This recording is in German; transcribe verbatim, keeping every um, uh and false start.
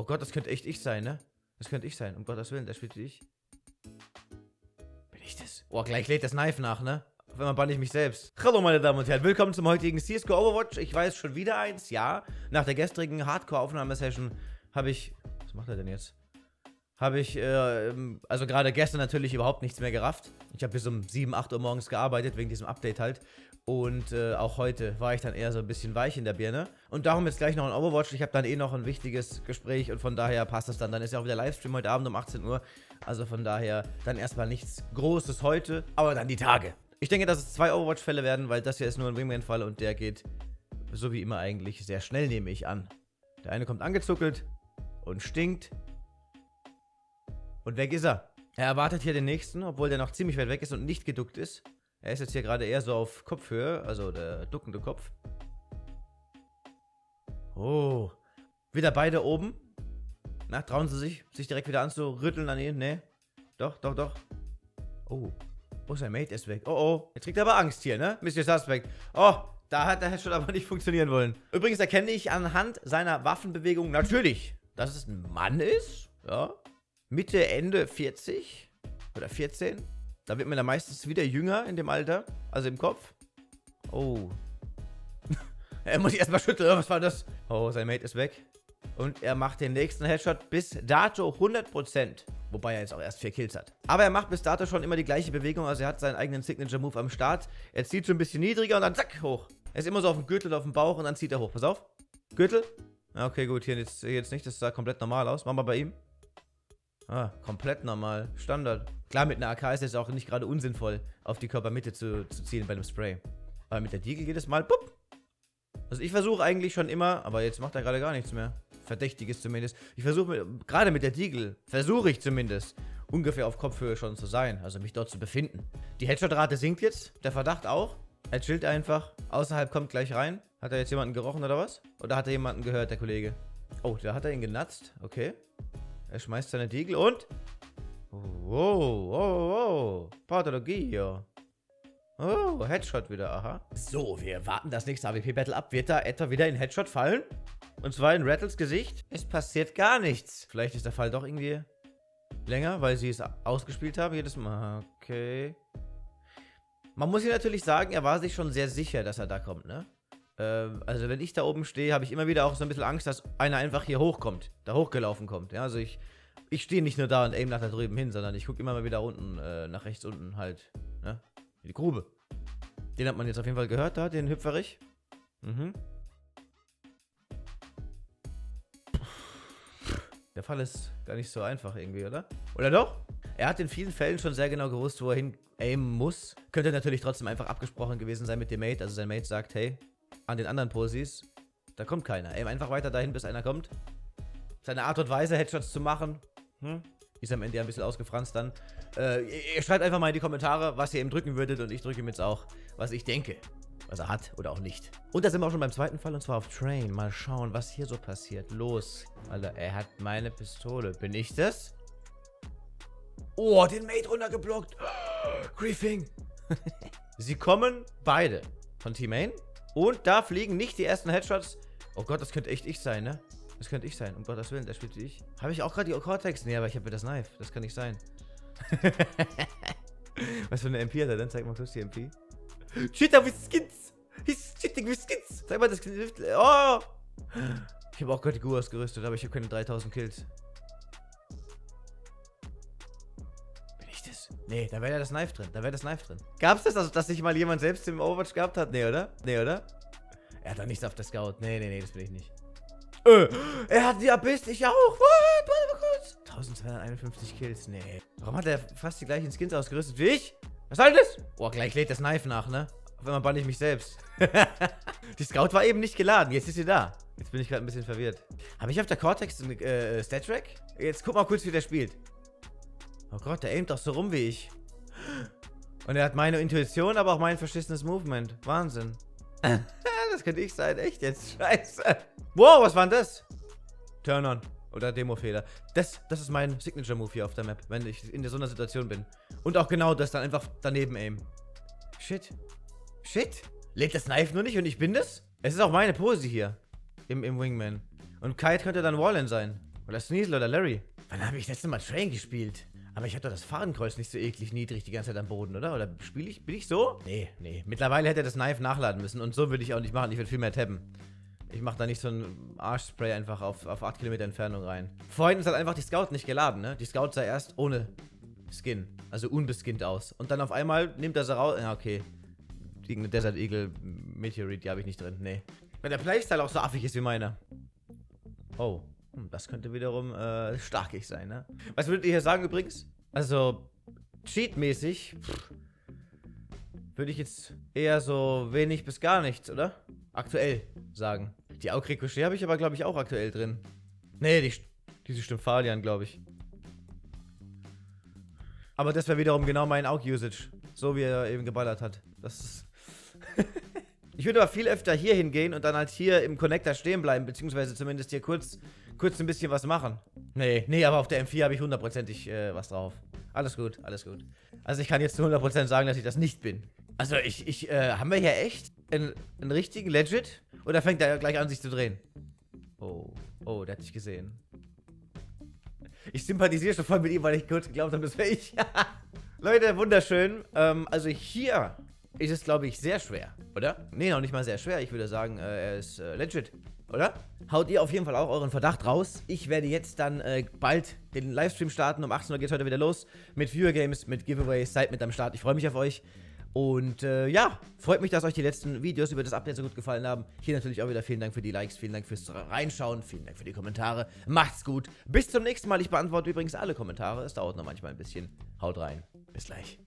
Oh Gott, das könnte echt ich sein, ne? Das könnte ich sein, um Gottes Willen, der spielt wie ich. Bin ich das? Oh, gleich lädt das Knife nach, ne? Auf einmal bann ich mich selbst. Hallo meine Damen und Herren, willkommen zum heutigen C S G O Overwatch. Ich weiß schon wieder eins, ja. Nach der gestrigen Hardcore-Aufnahmesession habe ich... Was macht er denn jetzt? Habe ich, äh, also gerade gestern natürlich überhaupt nichts mehr gerafft. Ich habe bis um sieben, acht Uhr morgens gearbeitet, wegen diesem Update halt. Und äh, auch heute war ich dann eher so ein bisschen weich in der Birne. Und darum jetzt gleich noch ein Overwatch. Ich habe dann eh noch ein wichtiges Gespräch und von daher passt das dann. Dann ist ja auch wieder Livestream heute Abend um achtzehn Uhr. Also von daher dann erstmal nichts Großes heute, aber dann die Tage. Ich denke, dass es zwei Overwatch-Fälle werden, weil das hier ist nur ein Wingman-Fall und der geht, so wie immer eigentlich, sehr schnell, nehme ich an. Der eine kommt angezuckelt und stinkt. Und weg ist er. Er erwartet hier den nächsten, obwohl der noch ziemlich weit weg ist und nicht geduckt ist. Er ist jetzt hier gerade eher so auf Kopfhöhe, also der duckende Kopf. Oh. Wieder beide oben. Na, trauen sie sich, sich direkt wieder anzurütteln an ihn? Nee. Doch, doch, doch. Oh. Oh, sein Mate ist weg. Oh, oh. Jetzt kriegt er aber Angst hier, ne? Mister Suspect. Oh, da hat er schon aber nicht funktionieren wollen. Übrigens erkenne ich anhand seiner Waffenbewegung natürlich, dass es ein Mann ist. Ja. Mitte, Ende vierzig oder vierzehn. Da wird man dann meistens wieder jünger in dem Alter, also im Kopf. Oh. Er muss sich erstmal schütteln. Was war das? Oh, sein Mate ist weg. Und er macht den nächsten Headshot bis dato hundert Prozent. Wobei er jetzt auch erst vier Kills hat. Aber er macht bis dato schon immer die gleiche Bewegung. Also er hat seinen eigenen Signature-Move am Start. Er zieht so ein bisschen niedriger und dann zack, hoch. Er ist immer so auf dem Gürtel, auf dem Bauch und dann zieht er hoch. Pass auf. Gürtel. Okay, gut. Hier jetzt, hier jetzt nicht. Das sah komplett normal aus. Machen wir bei ihm. Ah, komplett normal. Standard. Klar, mit einer A K ist es auch nicht gerade unsinnvoll, auf die Körpermitte zu, zu zielen bei dem Spray. Aber mit der Deagle geht es mal. Bupp. Also ich versuche eigentlich schon immer, aber jetzt macht er gerade gar nichts mehr. Verdächtiges zumindest. Ich versuche, gerade mit der Deagle, versuche ich zumindest, ungefähr auf Kopfhöhe schon zu sein. Also mich dort zu befinden. Die Headshot-Rate sinkt jetzt. Der Verdacht auch. Er chillt einfach. Außerhalb kommt gleich rein. Hat er jetzt jemanden gerochen oder was? Oder hat er jemanden gehört, der Kollege? Oh, da hat er ihn genatzt. Okay. Er schmeißt seine Deagle und... Wow, wow, wow. Pathologie hier. Oh, Headshot wieder, aha. So, wir warten das nächste A W P-Battle ab. Wird da etwa wieder ein Headshot fallen? Und zwar in Rattles Gesicht? Es passiert gar nichts. Vielleicht ist der Fall doch irgendwie länger, weil sie es ausgespielt haben jedes Mal. Okay. Man muss hier natürlich sagen, er war sich schon sehr sicher, dass er da kommt, ne? Also wenn ich da oben stehe, habe ich immer wieder auch so ein bisschen Angst, dass einer einfach hier hochkommt, da hochgelaufen kommt. Ja, also ich, ich stehe nicht nur da und aim nach da drüben hin, sondern ich gucke immer mal wieder unten, äh, nach rechts unten halt, ne? Die Grube. Den hat man jetzt auf jeden Fall gehört da, den Hüpferich. Mhm. Der Fall ist gar nicht so einfach irgendwie, oder? Oder doch? Er hat in vielen Fällen schon sehr genau gewusst, wo er hin aimen muss. Könnte natürlich trotzdem einfach abgesprochen gewesen sein mit dem Mate, also sein Mate sagt, hey... An den anderen Posis, da kommt keiner. Eben einfach weiter dahin, bis einer kommt. Seine Art und Weise, Headshots zu machen, hm? Ist am Ende ja ein bisschen ausgefranst dann. Äh, ihr, ihr schreibt einfach mal in die Kommentare, was ihr eben drücken würdet und ich drücke ihm jetzt auch, was ich denke, was er hat oder auch nicht. Und da sind wir auch schon beim zweiten Fall und zwar auf Train. Mal schauen, was hier so passiert. Los. Alter, er hat meine Pistole. Bin ich das? Oh, den Mate runtergeblockt. Griefing. Sie kommen beide von Team Main. Und da fliegen nicht die ersten Headshots. Oh Gott, das könnte echt ich sein, ne? Das könnte ich sein. Um Gottes Willen, der spielt wie ich. Habe ich auch gerade die Cortex? Nee, aber ich habe ja das Knife. Das kann nicht sein. Was für eine M P hat er denn? Zeig mal kurz die M P. Cheater with Skins! He's cheating with Skins! Zeig mal das... Oh! Ich habe auch gerade die Gu ausgerüstet, aber ich habe keine dreitausend Kills. Nee, da wäre ja das Knife drin. Da wäre das Knife drin. Gab's das, also, dass sich mal jemand selbst im Overwatch gehabt hat? Nee, oder? Nee, oder? Er hat doch nichts auf der Scout. Nee, nee, nee, das will ich nicht. Äh, er hat die Abyss, ich auch. What? Warte mal kurz. eintausendzweihunderteinundfünfzig Kills, nee. Warum hat er fast die gleichen Skins ausgerüstet wie ich? Was soll das? Oh, gleich lädt das Knife nach, ne? Auf einmal bann ich mich selbst. Die Scout war eben nicht geladen, jetzt ist sie da. Jetzt bin ich gerade ein bisschen verwirrt. Habe ich auf der Cortex einen äh, Stat-Track? Jetzt guck mal kurz, wie der spielt. Oh Gott, der aimt doch so rum wie ich. Und er hat meine Intuition, aber auch mein verschissenes Movement. Wahnsinn. Das könnte ich sein. Echt jetzt? Scheiße. Wow, was war denn das? Turn on. Oder Demo-Fehler. Das, das ist mein Signature-Move hier auf der Map, wenn ich in so einer Situation bin. Und auch genau das, dann einfach daneben aimen. Shit. Shit. Lebt das Knife nur nicht und ich bin das? Es ist auch meine Pose hier. Im, im Wingman. Und Kite könnte dann Wallin sein. Oder Sneasel oder Larry. Wann habe ich das letzte Mal Train gespielt? Aber ich habe doch das Fadenkreuz nicht so eklig niedrig die ganze Zeit am Boden, oder? Oder spiele ich? Bin ich so? Nee, nee. Mittlerweile hätte er das Knife nachladen müssen. Und so würde ich auch nicht machen. Ich würde viel mehr tappen. Ich mache da nicht so einen Arschspray einfach auf, auf acht Kilometer Entfernung rein. Vorhin ist halt einfach die Scout nicht geladen, ne? Die Scout sah erst ohne Skin. Also unbeskinnt aus. Und dann auf einmal nimmt er sie raus. Ja, okay. Irgendeine Desert Eagle Meteorite, die habe ich nicht drin. Nee. Wenn der Playstyle auch so affig ist wie meiner. Oh. Das könnte wiederum äh, starkig sein, ne? Was würdet ihr hier sagen übrigens? Also, cheatmäßig würde ich jetzt eher so wenig bis gar nichts, oder? Aktuell sagen. Die Aug-Ricochet habe ich aber, glaube ich, auch aktuell drin. Nee, die, diese stimmt Falian, glaube ich. Aber das wäre wiederum genau mein Aug-Usage. So wie er eben geballert hat. Das ist ich würde aber viel öfter hier hingehen und dann halt hier im Connector stehen bleiben, beziehungsweise zumindest hier kurz, kurz ein bisschen was machen. Nee, nee, aber auf der M vier habe ich hundertprozentig äh, was drauf. Alles gut, alles gut. Also ich kann jetzt zu hundert Prozent sagen, dass ich das nicht bin. Also ich, ich, äh, haben wir hier echt einen, einen richtigen Legit? Oder fängt er gleich an, sich zu drehen? Oh, oh, der hat dich gesehen. Ich sympathisiere schon voll mit ihm, weil ich kurz geglaubt habe, das wäre ich. Leute, wunderschön. Ähm, also hier ist es, glaube ich, sehr schwer, oder? Nee, noch nicht mal sehr schwer. Ich würde sagen, äh, er ist äh, legit, oder? Haut ihr auf jeden Fall auch euren Verdacht raus. Ich werde jetzt dann äh, bald den Livestream starten. Um achtzehn Uhr geht es heute wieder los mit Viewer Games, mit Giveaways. Seid mit am Start. Ich freue mich auf euch. Und äh, ja, freut mich, dass euch die letzten Videos über das Update so gut gefallen haben. Hier natürlich auch wieder vielen Dank für die Likes, vielen Dank fürs Reinschauen, vielen Dank für die Kommentare. Macht's gut. Bis zum nächsten Mal. Ich beantworte übrigens alle Kommentare. Es dauert noch manchmal ein bisschen. Haut rein. Bis gleich.